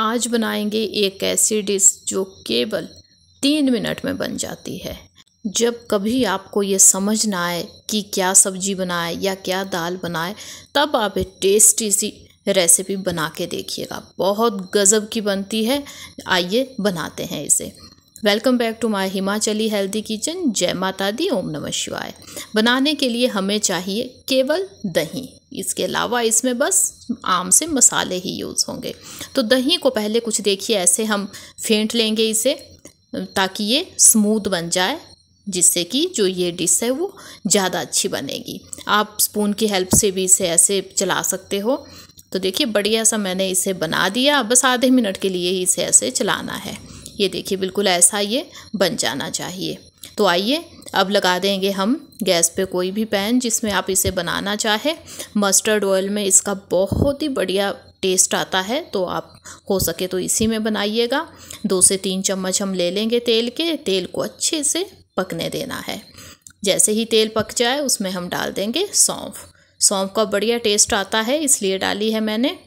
आज बनाएंगे एक ऐसी डिश जो केवल 3 मिनट में बन जाती है। जब कभी आपको ये समझ ना आए कि क्या सब्जी बनाए या क्या दाल बनाए, तब आप एक टेस्टी सी रेसिपी बना के देखिएगा, बहुत गजब की बनती है। आइए बनाते हैं इसे। Welcome back to my Himachali healthy kitchen. जय माता दी, ओम नमः शिवाय। बनाने के लिए हमें चाहिए केवल दही। इसके अलावा इसमें बस आम से मसाले ही यूज़ होंगे। तो दही को पहले कुछ देखिए ऐसे हम फेंट लेंगे इसे, ताकि ये स्मूथ बन जाए, जिससे कि जो ये डिश है वो ज़्यादा अच्छी बनेगी। आप स्पून की हेल्प से भी इसे ऐसे चला सकते हो। तो देखिए बढ़िया सा मैंने इसे बना दिया। बस आधे मिनट के लिए ही इसे ऐसे चलाना है। ये देखिए बिल्कुल ऐसा ये बन जाना चाहिए। तो आइए अब लगा देंगे हम गैस पे कोई भी पैन, जिसमें आप इसे बनाना चाहे। मस्टर्ड ऑयल में इसका बहुत ही बढ़िया टेस्ट आता है, तो आप हो सके तो इसी में बनाइएगा। 2 से 3 चम्मच हम ले लेंगे तेल के। तेल को अच्छे से पकने देना है। जैसे ही तेल पक जाए उसमें हम डाल देंगे सौंफ। सौंफ का बढ़िया टेस्ट आता है, इसलिए डाली है मैंने।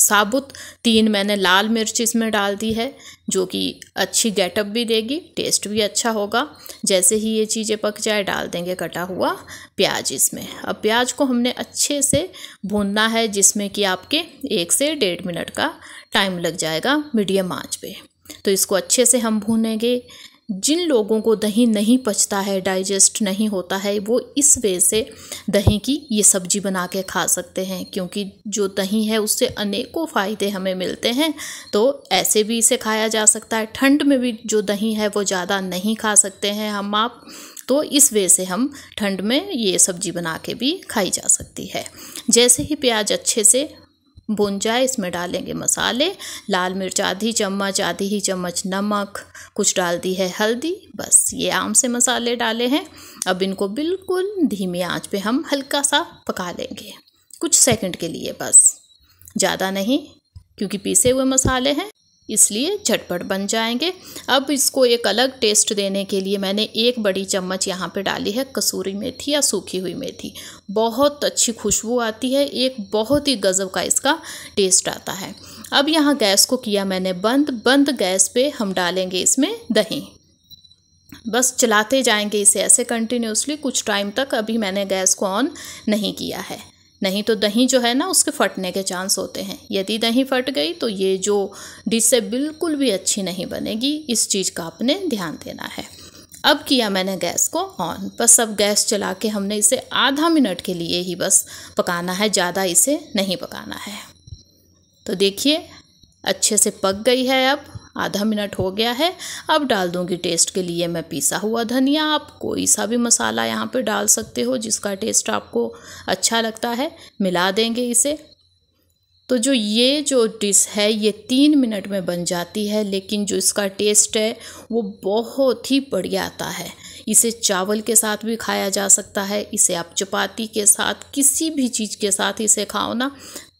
साबुत 3 मैंने लाल मिर्च इसमें डाल दी है, जो कि अच्छी गेटअप भी देगी, टेस्ट भी अच्छा होगा। जैसे ही ये चीज़ें पक जाए डाल देंगे कटा हुआ प्याज इसमें। अब प्याज को हमने अच्छे से भूनना है, जिसमें कि आपके 1 से 1.5 मिनट का टाइम लग जाएगा मीडियम आंच पे। तो इसको अच्छे से हम भूनेंगे। जिन लोगों को दही नहीं पचता है, डाइजेस्ट नहीं होता है, वो इस वे से दही की ये सब्जी बना के खा सकते हैं, क्योंकि जो दही है उससे अनेकों फ़ायदे हमें मिलते हैं। तो ऐसे भी इसे खाया जा सकता है। ठंड में भी जो दही है वो ज़्यादा नहीं खा सकते हैं हम आप, तो इस वे से हम ठंड में ये सब्जी बना के भी खाई जा सकती है। जैसे ही प्याज अच्छे से भुन जाए इसमें डालेंगे मसाले। लाल मिर्च आधी ही चम्मच, नमक कुछ डाल दी है, हल्दी। बस ये आम से मसाले डाले हैं। अब इनको बिल्कुल धीमी आंच पे हम हल्का सा पका लेंगे, कुछ सेकंड के लिए बस, ज़्यादा नहीं, क्योंकि पीसे हुए मसाले हैं इसलिए झटपट बन जाएंगे। अब इसको एक अलग टेस्ट देने के लिए मैंने 1 बड़ी चम्मच यहाँ पे डाली है कसूरी मेथी या सूखी हुई मेथी। बहुत अच्छी खुशबू आती है, एक बहुत ही गजब का इसका टेस्ट आता है। अब यहाँ गैस को किया मैंने बंद। गैस पे हम डालेंगे इसमें दही। बस चलाते जाएंगे इसे ऐसे कंटिन्यूसली कुछ टाइम तक। अभी मैंने गैस को ऑन नहीं किया है, नहीं तो दही जो है ना उसके फटने के चांस होते हैं। यदि दही फट गई तो ये जो डिश है बिल्कुल भी अच्छी नहीं बनेगी। इस चीज़ का आपने ध्यान देना है। अब किया मैंने गैस को ऑन। बस अब गैस चला के हमने इसे आधा मिनट के लिए ही बस पकाना है, ज़्यादा इसे नहीं पकाना है। तो देखिए अच्छे से पक गई है। अब आधा मिनट हो गया है। अब डाल दूंगी टेस्ट के लिए मैं पीसा हुआ धनिया। आप कोई सा भी मसाला यहाँ पे डाल सकते हो, जिसका टेस्ट आपको अच्छा लगता है। मिला देंगे इसे। तो जो ये डिश है ये 3 मिनट में बन जाती है, लेकिन जो इसका टेस्ट है वो बहुत ही बढ़िया आता है। इसे चावल के साथ भी खाया जा सकता है। इसे आप चपाती के साथ, किसी भी चीज़ के साथ इसे खाओ ना,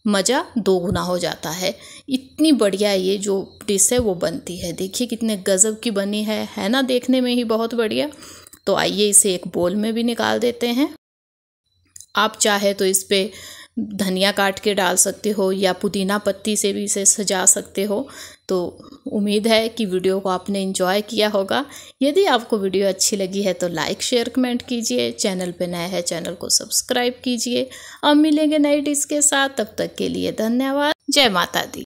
मज़ा 2 गुना हो जाता है। इतनी बढ़िया ये जो डिश है वो बनती है। देखिए कितने गजब की बनी है ना, देखने में ही बहुत बढ़िया। तो आइए इसे एक बोल में भी निकाल देते हैं। आप चाहे तो इस पे धनिया काट के डाल सकते हो या पुदीना पत्ती से भी इसे सजा सकते हो। तो उम्मीद है कि वीडियो को आपने एंजॉय किया होगा। यदि आपको वीडियो अच्छी लगी है तो लाइक शेयर कमेंट कीजिए। चैनल पे नया है चैनल को सब्सक्राइब कीजिए। अब मिलेंगे नई डिश के साथ, तब तक के लिए धन्यवाद। जय माता दी।